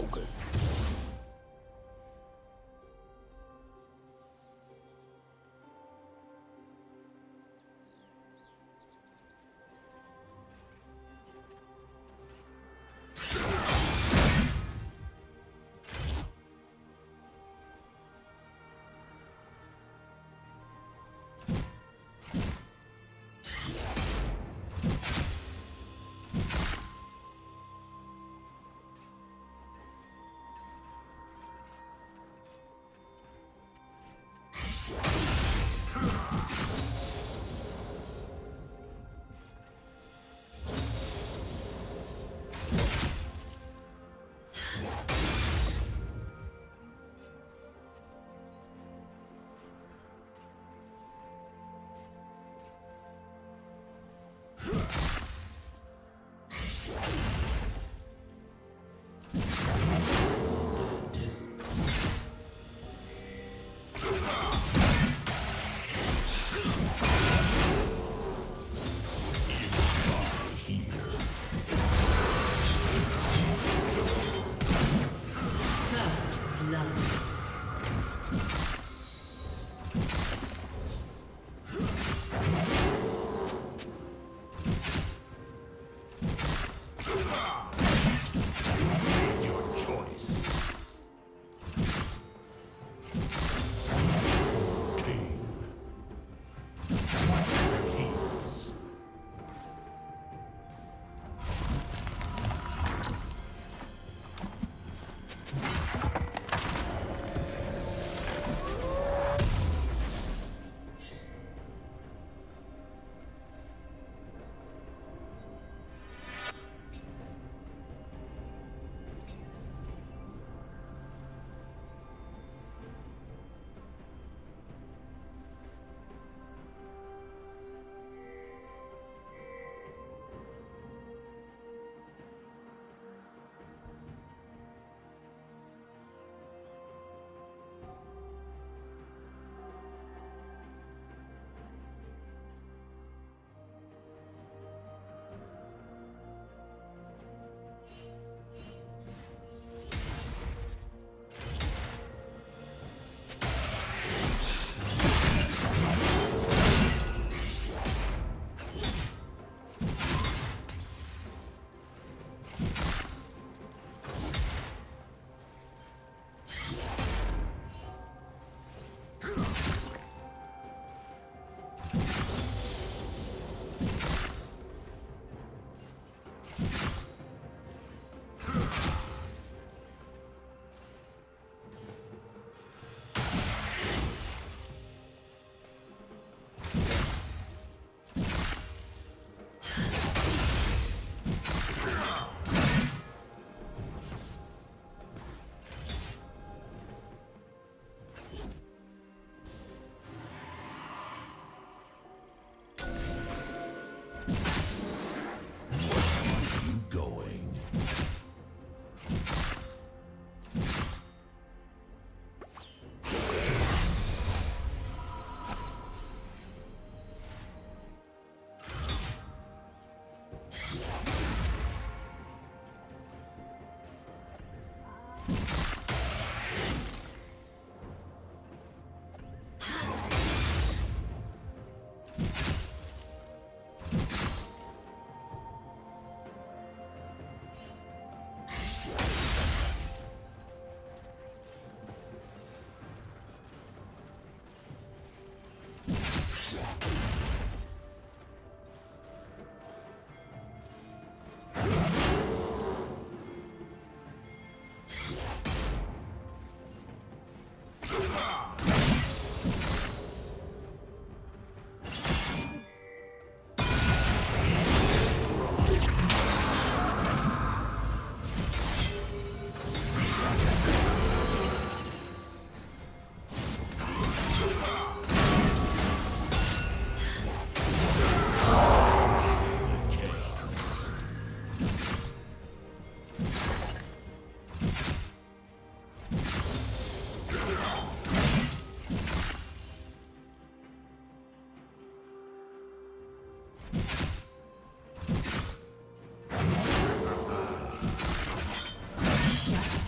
Vogel.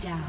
Yeah. down.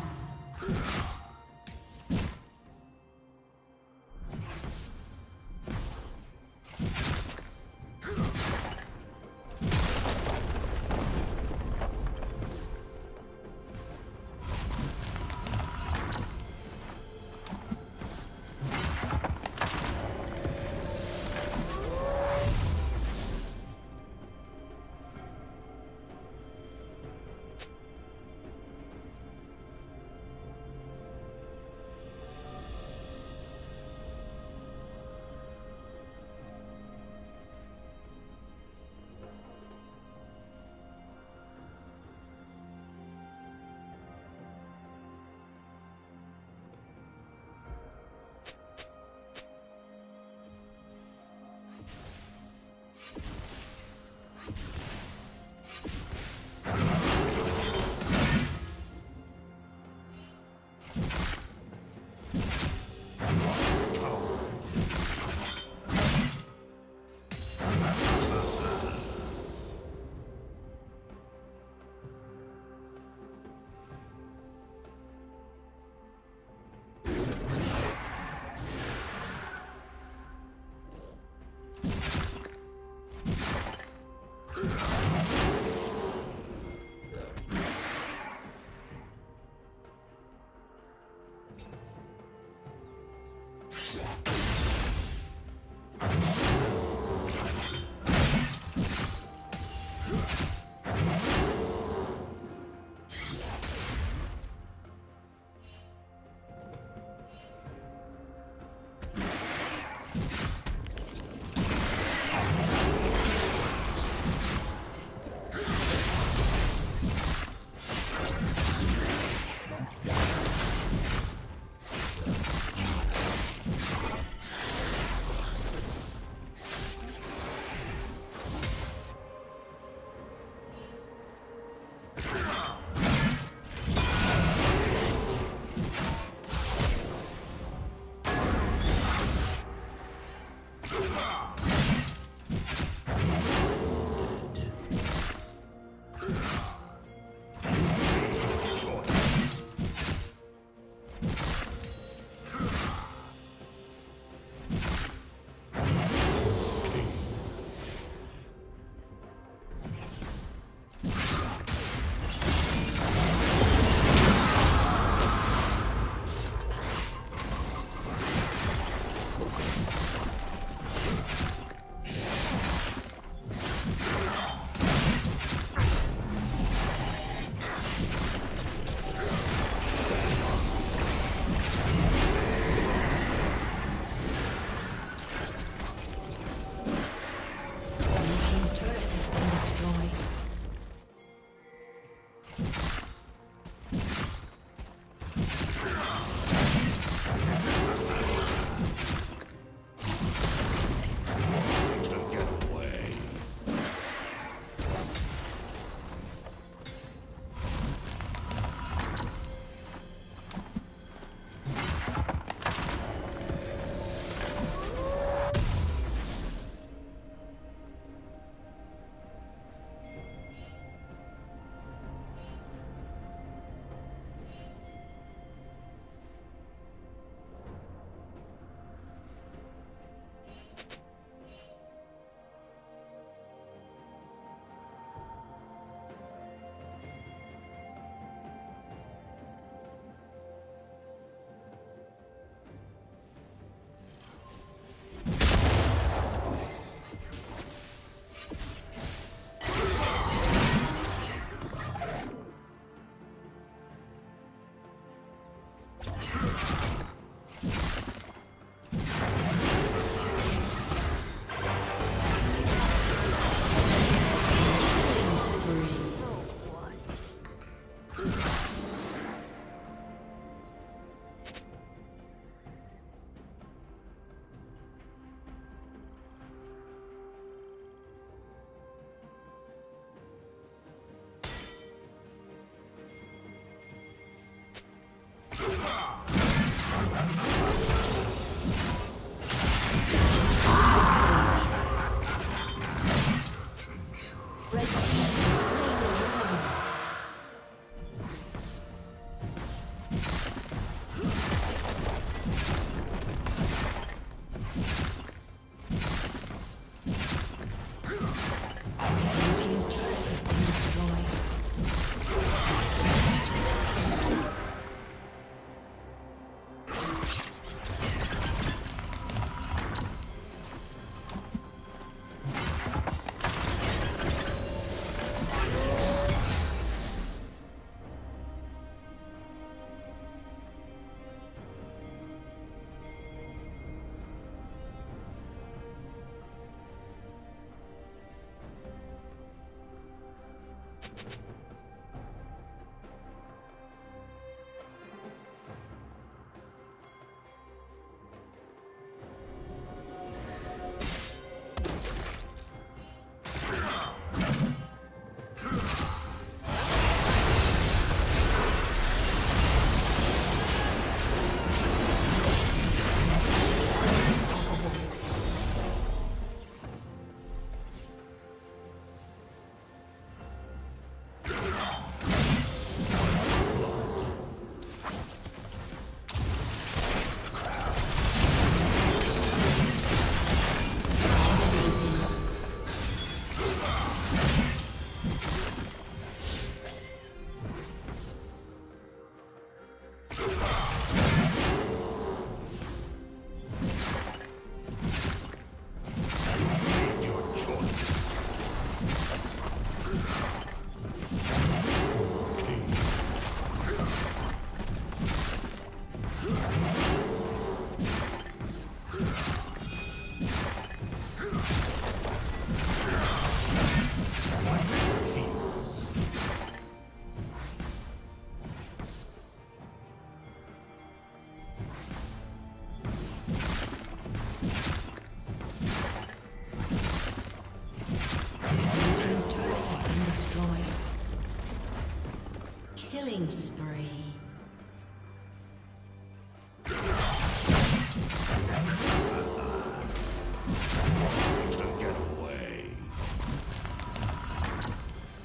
killing spree.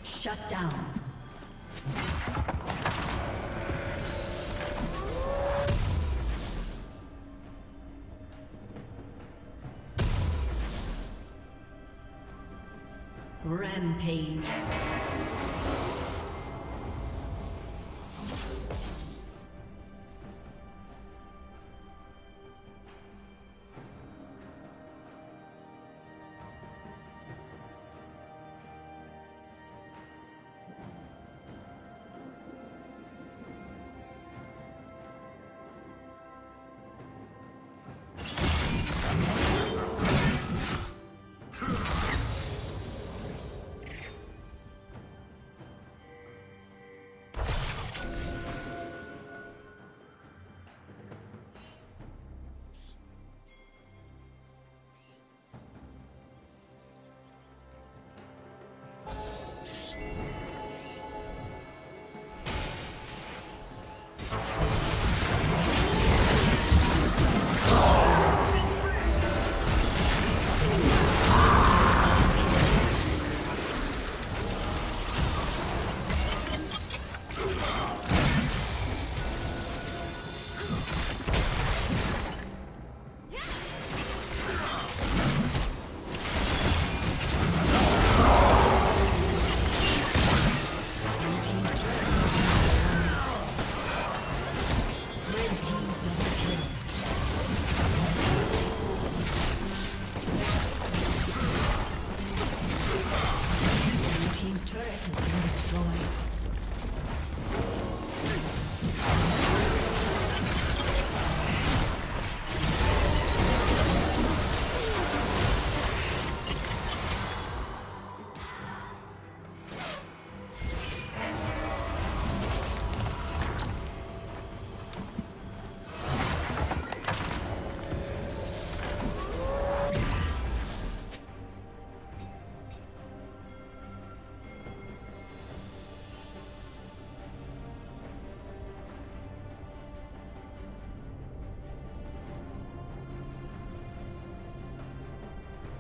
Shut down. Rampage.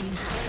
team.